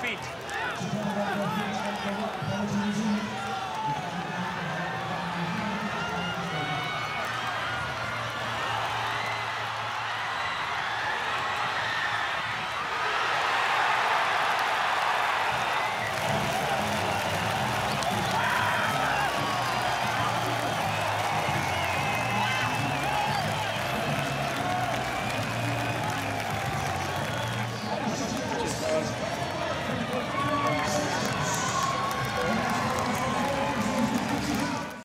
feet.